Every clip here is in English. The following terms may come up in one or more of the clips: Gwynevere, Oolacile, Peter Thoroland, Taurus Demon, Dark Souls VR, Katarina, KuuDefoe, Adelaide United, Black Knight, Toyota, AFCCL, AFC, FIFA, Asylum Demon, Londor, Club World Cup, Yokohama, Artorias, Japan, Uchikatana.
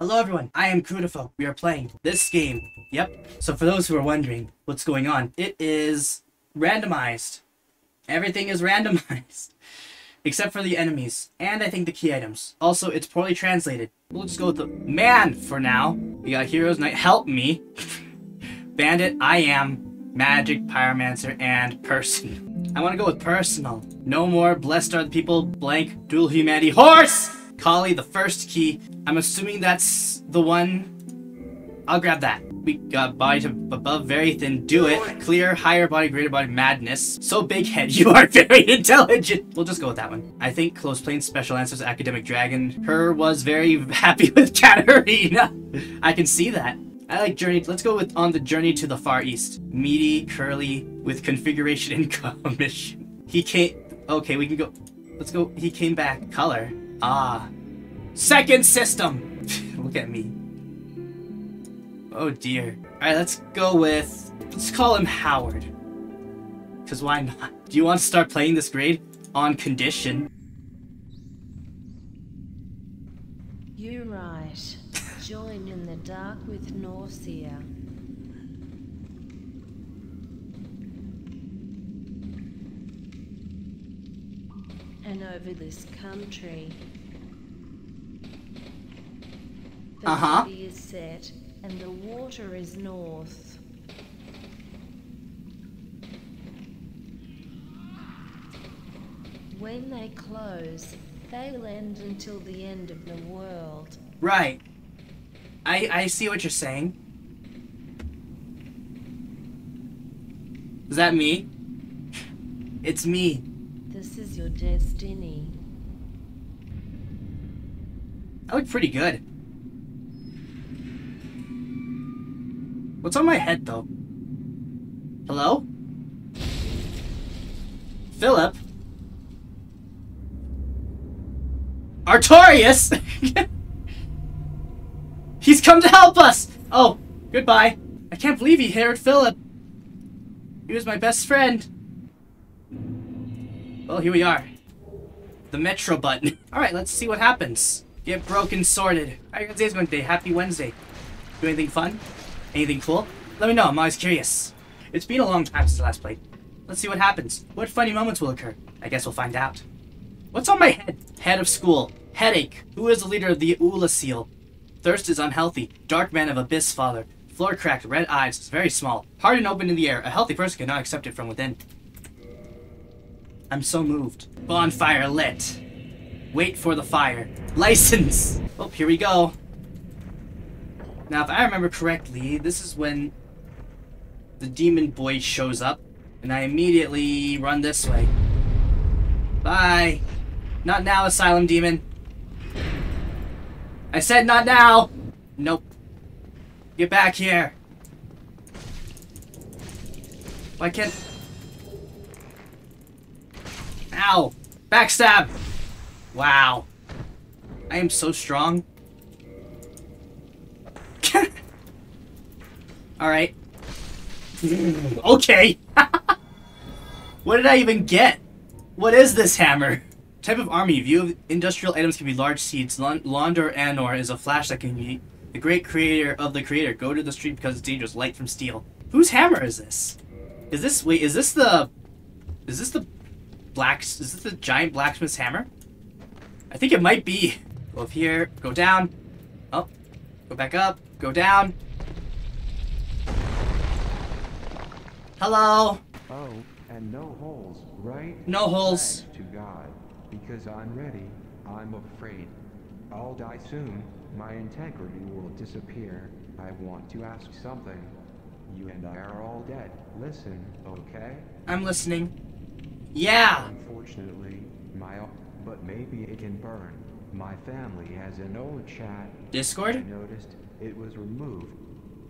Hello everyone, I am KuuDefoe. We are playing this game. Yep. So for those who are wondering what's going on, it is randomized. Everything is randomized. Except for the enemies. And I think the key items. Also, it's poorly translated. We'll just go with the man for now. We got Heroes Knight. Help me. Bandit, I am. Magic, Pyromancer, and Person. I want to go with personal. No more. Blessed are the people. Blank. Dual humanity. Horse! Kali, the first key. I'm assuming that's the one. I'll grab that. We got body to above, very thin, do it. Clear, higher body, greater body, madness. So big head, you are very intelligent. We'll just go with that one. I think close planes, special answers, academic dragon. Her was very happy with Katarina. I can see that. I like journey. Let's go with on the journey to the Far East. Meaty, curly, with configuration and commission. He came, okay, we can go, let's go, he came back, color. Ah, second system. Look at me. Oh dear. All right, let's go with, let's call him Howard, because why not? Do you want to start playing this grade on condition? You're right. Join in the dark with nausea. And over this country. The city is set, and the water is north. When they close, they'll end until the end of the world. Right. I see what you're saying. Is that me? It's me. This is your destiny. I look pretty good. What's on my head, though? Hello? Philip? Artorias? He's come to help us! Oh, goodbye. I can't believe he hired Philip. He was my best friend. Well, here we are. The Metro button. Alright, let's see what happens. Get broken, sorted. Alright, today's Wednesday. Happy Wednesday. Do anything fun? Anything cool? Let me know, I'm always curious. It's been a long time since I last played. Let's see what happens. What funny moments will occur? I guess we'll find out. What's on my head? Head of school. Headache. Who is the leader of the Oolacile? Thirst is unhealthy. Dark man of abyss father. Floor cracked, red eyes. It's very small. Hard and open in the air. A healthy person cannot accept it from within. I'm so moved. Bonfire lit. Wait for the fire. License! Oh, here we go. Now, if I remember correctly, this is when the demon boy shows up, and I immediately run this way. Bye! Not now, Asylum Demon. I said not now! Nope. Get back here! Why can't... Ow! Backstab! Wow. I am so strong. Alright. Okay! What did I even get? What is this hammer? Type of army. View of industrial items can be large seeds. Londor Anor is a flash that can be the great creator of the creator. Go to the street because it's dangerous. Light from steel. Whose hammer is this? Is this... Wait, is this the... Is this the... Is this the giant blacksmith's hammer? I think it might be. Go up here, go down, up, go back up, go down. Hello. Oh, and no holes, right? No holes. Thanks to God, because I'm ready. I'm afraid I'll die soon. My integrity will disappear. I want to ask something. You and I are all dead. Listen, okay? I'm listening. Yeah. Unfortunately, but maybe it can burn. My family has an old chat. Discord? I noticed it was removed.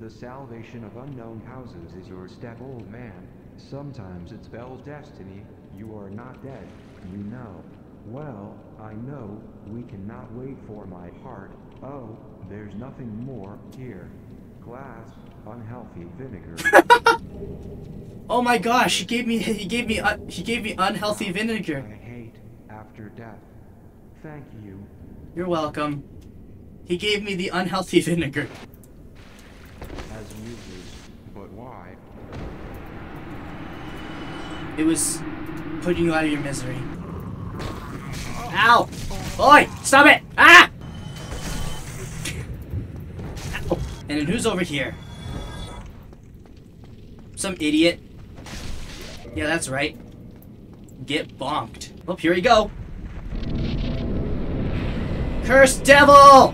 The salvation of unknown houses is your step, old man. Sometimes it's Bell's destiny. You are not dead. You know. Well, I know. We cannot wait for my heart. Oh, there's nothing more here. Glass. Unhealthy vinegar. Oh my gosh, he gave me unhealthy vinegar. I hate after death. Thank you. You're welcome. He gave me the unhealthy vinegar. As usual, but why? It was putting you out of your misery. Ow! Oi! Stop it! Ah! Ow. And then who's over here? Some idiot. Yeah, that's right. Get bonked. Oh, here we go. Cursed devil!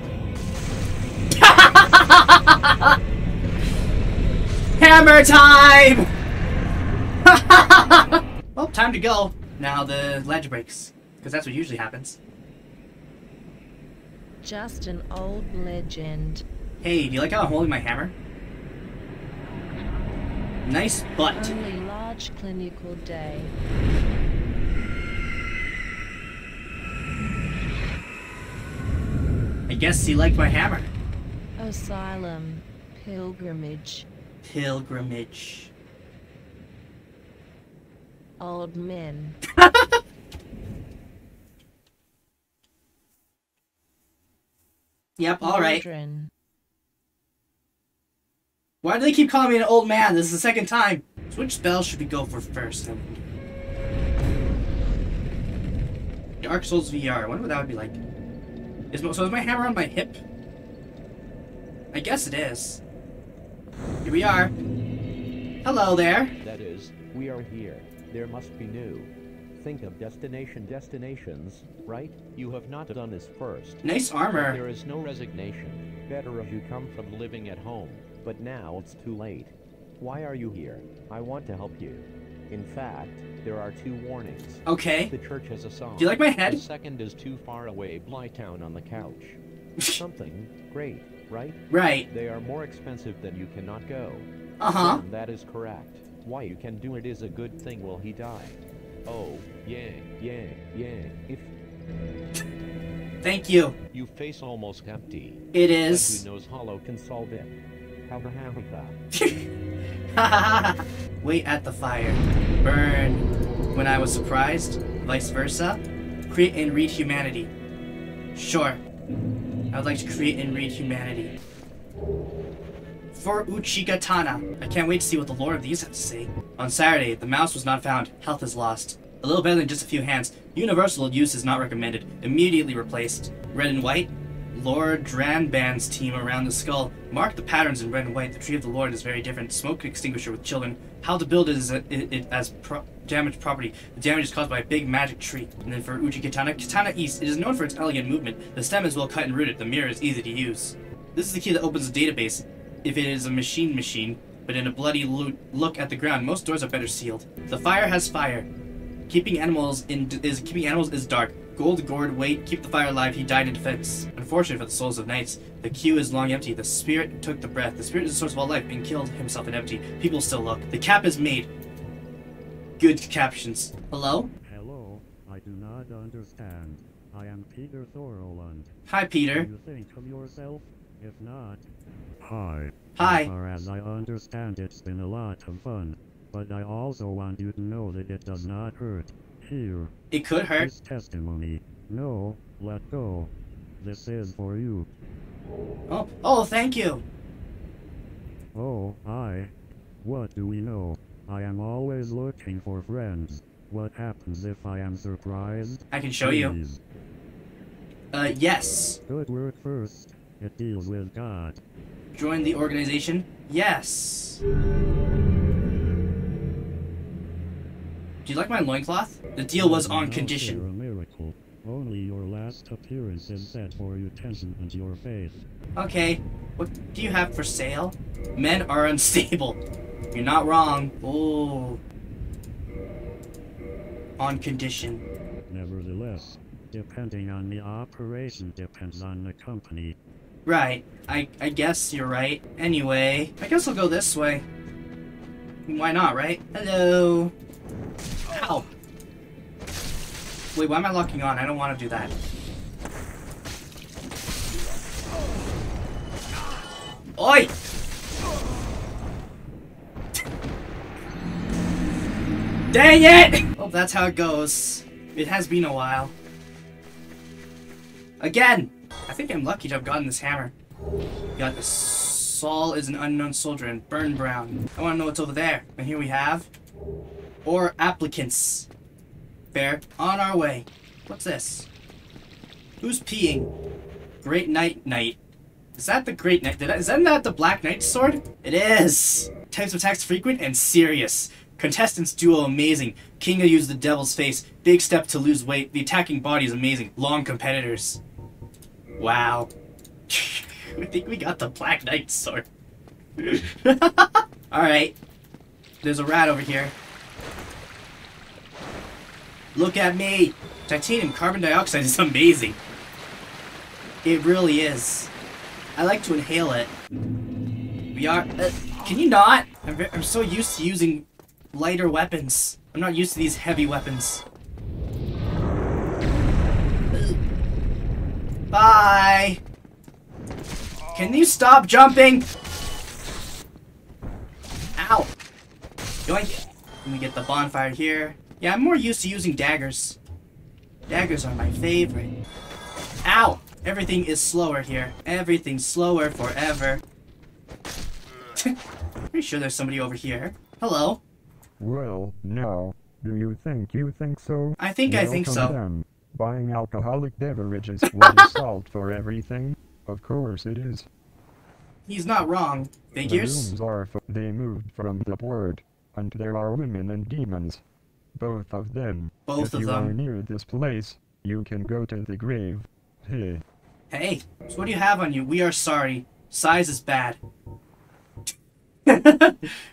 Hammer time! Oh, time to go. Now the ledge breaks, because that's what usually happens. Just an old legend. Hey, do you like how I'm holding my hammer? Nice butt. Only large clinical day. I guess he liked my hammer. Asylum. Pilgrimage. Pilgrimage. Old men. Yep, alright. Why do they keep calling me an old man? This is the second time. So which spell should we go for first? Dark Souls VR. I wonder what that would be like. So is my hammer on my hip? I guess it is. Here we are. Hello there. That is, we are here. There must be new. Think of destinations, right? You have not done this first. Nice armor. There is no resignation. Better if you come from living at home. But now it's too late. Why are you here? I want to help you. In fact, there are two warnings. Okay. The church has a song. Do you like my head? The second is too far away. Blytown on the couch. Something great, right? Right. They are more expensive than you cannot go. Uh-huh. That is correct. Why you can do it is a good thing will he die. Oh, yeah. If... Thank you. You face almost empty. It is. Who knows hollow can solve it. Wait at the fire. Burn. When I was surprised. Vice versa. Create and read humanity. Sure. I would like to create and read humanity. For Uchikatana. I can't wait to see what the lore of these have to say. On Saturday, the mouse was not found. Health is lost. A little better than just a few hands. Universal use is not recommended. Immediately replaced. Red and white. Lord Dranban's team around the skull. Mark the patterns in red and white. The tree of the Lord is very different. Smoke extinguisher with children. How to build it is damaged property. The damage is caused by a big magic tree. And then for Uchikatana, Katana East. It is known for its elegant movement. The stem is well cut and rooted. The mirror is easy to use. This is the key that opens the database. If it is a machine, but in a bloody look at the ground, most doors are better sealed. The fire has fire. Keeping animals is dark. Gold gourd, wait, keep the fire alive, he died in defense. Unfortunate for the souls of knights, the queue is long empty, the spirit took the breath. The spirit is the source of all life, being killed himself in empty. People still look. The cap is made. Good captions. Hello? Hello, I do not understand. I am Peter Thoroland. Hi, Peter. Do you think of yourself? If not, hi. Hi. As far as I understand, it's been a lot of fun, but I also want you to know that it does not hurt. Here. It could hurt. His testimony. No, let go. This is for you. Oh, thank you. Oh, I. What do we know? I am always looking for friends. What happens if I am surprised? I can show Please. You. Yes. Good work first. It deals with God. Join the organization? Yes. Do you like my loincloth? The deal was on condition. You're a miracle. Only your last appearance is set for your tension and your faith. Okay. What do you have for sale? Men are unstable. You're not wrong. Oh. On condition. Nevertheless, depending on the operation depends on the company. Right. I guess you're right. Anyway, I guess I'll go this way. Why not, right? Hello. Ow! Wait, why am I locking on? I don't want to do that. Oi! Dang it! Oh, that's how it goes. It has been a while. Again! I think I'm lucky to have gotten this hammer. We got this. Saul is an unknown soldier in Burn Brown. I want to know what's over there. And here we have. Or applicants. Fair. On our way. What's this? Who's peeing? Great Knight Knight. Is that the Great Knight? Isn't that the Black Knight sword? It is! Types of attacks frequent and serious. Contestants duo amazing. Kinga used the devil's face. Big step to lose weight. The attacking body is amazing. Long competitors. Wow. I think we got the Black Knight sword. Alright. There's a rat over here. Look at me! Titanium carbon dioxide is amazing. It really is. I like to inhale it. We are... can you not? I'm so used to using lighter weapons. I'm not used to these heavy weapons. Bye! Can you stop jumping? Ow! Let me get the bonfire here. Yeah, I'm more used to using daggers. Daggers are my favorite. Ow! Everything is slower here. Everything's slower forever. Pretty sure there's somebody over here. Hello. Well, now, do you think so? I think so. Then. Buying alcoholic beverages with salt for everything? Of course it is. He's not wrong. Figures? The rooms are they moved from the board, and there are women and demons. Both of them. If you are near this place, you can go to the grave. Hey. Hey, so what do you have on you? We are sorry. Size is bad.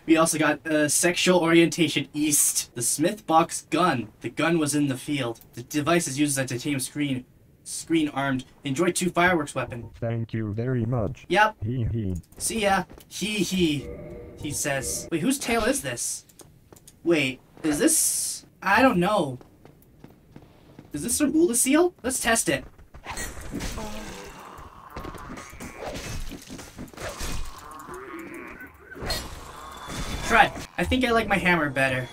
We also got sexual orientation east. The Smith box gun. The gun was in the field. The device is used as a titanium screen armed. Enjoy 2 fireworks weapon. Thank you very much. Yep. Hee hee. See ya. Hee hee. He says. Wait, whose tail is this? Wait, is this... I don't know. Is this from Oolacile? Let's test it. Try. I think I like my hammer better.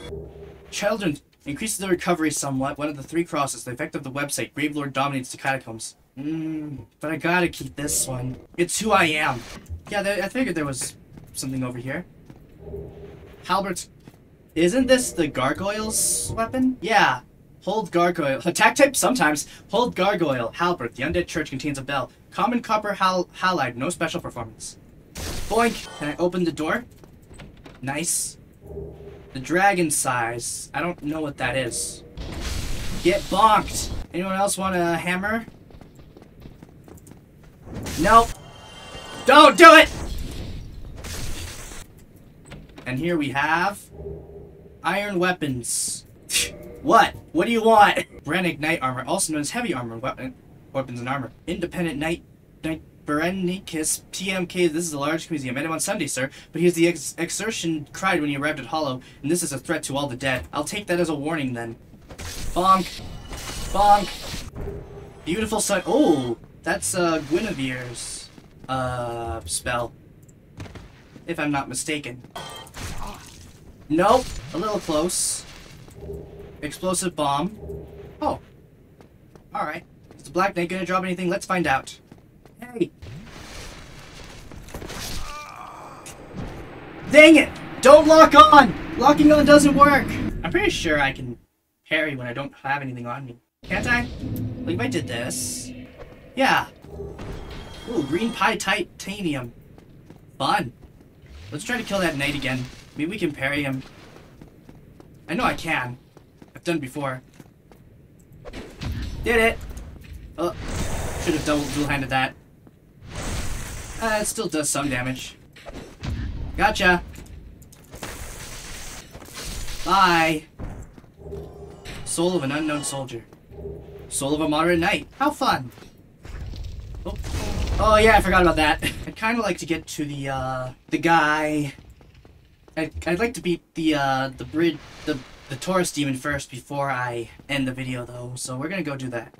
Children increases the recovery somewhat. One of the 3 crosses. The effect of the website. Gravelord dominates the catacombs. But I gotta keep this one. It's who I am. Yeah, I figured there was something over here. Halbert's. Isn't this the gargoyle's weapon? Yeah. Hold gargoyle. Attack type? Sometimes. Hold gargoyle. Halberd. The undead church contains a bell. Common copper halide. No special performance. Boink! Can I open the door? Nice. The dragon size. I don't know what that is. Get bonked! Anyone else want a hammer? Nope. Don't do it! And here we have... iron weapons. What? What do you want? Brennic Knight Armor, also known as Heavy Armor, Weapons and Armor. Independent Knight Berenicus PMK, this is a large community. I met him on Sunday, sir, but he is the exertion cried when he arrived at Hollow, and this is a threat to all the dead. I'll take that as a warning, then. Bonk. Bonk. Beautiful sight. Oh, that's Gwynevere's spell. If I'm not mistaken. Nope. A little close. Explosive bomb. Oh. Alright. Is the Black Knight gonna drop anything? Let's find out. Hey! Dang it! Don't lock on! Locking on doesn't work! I'm pretty sure I can parry when I don't have anything on me. Can't I? Like if I did this... Yeah. Ooh, green pie titanium. Fun. Let's try to kill that knight again. Maybe we can parry him. I know I can. Done before. Did it! Oh, should have dual-handed that. It still does some damage. Gotcha! Bye! Soul of an unknown soldier. Soul of a modern knight. How fun! Oh, oh yeah, I forgot about that. I'd kind of like to get to the guy... I'd like to beat the bridge... The Taurus Demon first before I end the video though, so we're gonna go do that.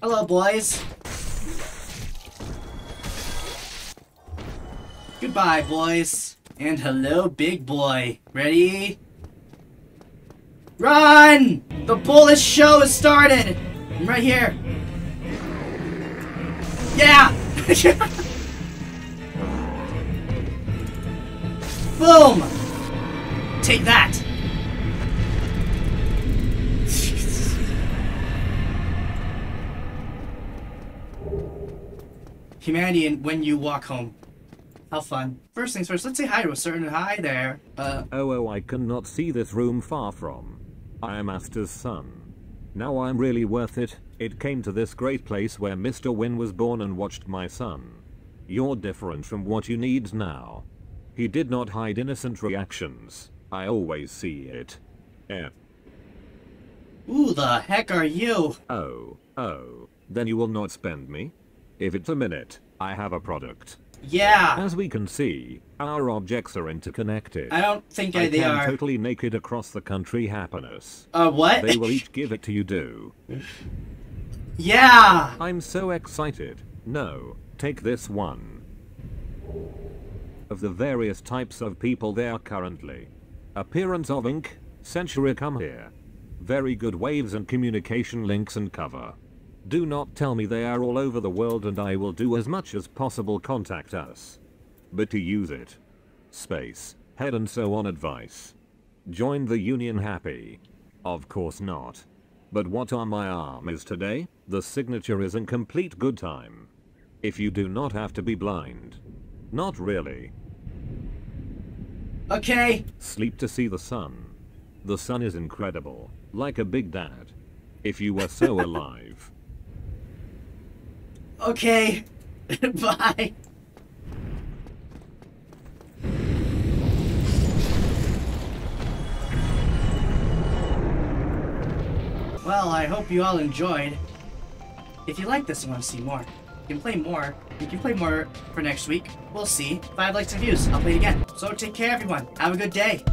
Hello boys! Goodbye boys! And hello big boy! Ready? Run! The bullish show has started! I'm right here! Yeah! Boom! Take that! Jeez. Humanity and when you walk home. How fun. First things first, let's say hi to a certain hi there. Oh, I cannot see this room far from. I am Asta's son. Now I'm really worth it. It came to this great place where Mr. Wynn was born and watched my son. You're different from what you need now. He did not hide innocent reactions. I always see it. Who the heck are you? Oh, then you will not spend me? If it's a minute, I have a product. Yeah. As we can see, our objects are interconnected. I don't think they are. Totally naked across the country happiness. What? They will each give it to you do. Yeah. I'm so excited. No, take this one. Of the various types of people there are currently. Appearance of ink, century come here. Very good waves and communication links and cover. Do not tell me they are all over the world, and I will do as much as possible contact us. But to use it. Space, head and so on advice. Join the union happy. Of course not. But what on my arm is today, the signature is in complete good time. If you do not have to be blind. Not really. Okay. Sleep to see the sun. The sun is incredible, like a big dad. If you were so alive. Okay, bye. Well, I hope you all enjoyed. If you like this and want to see more, you can play more. We can play more for next week. We'll see. 5 likes and views. I'll play it again. So take care, everyone. Have a good day.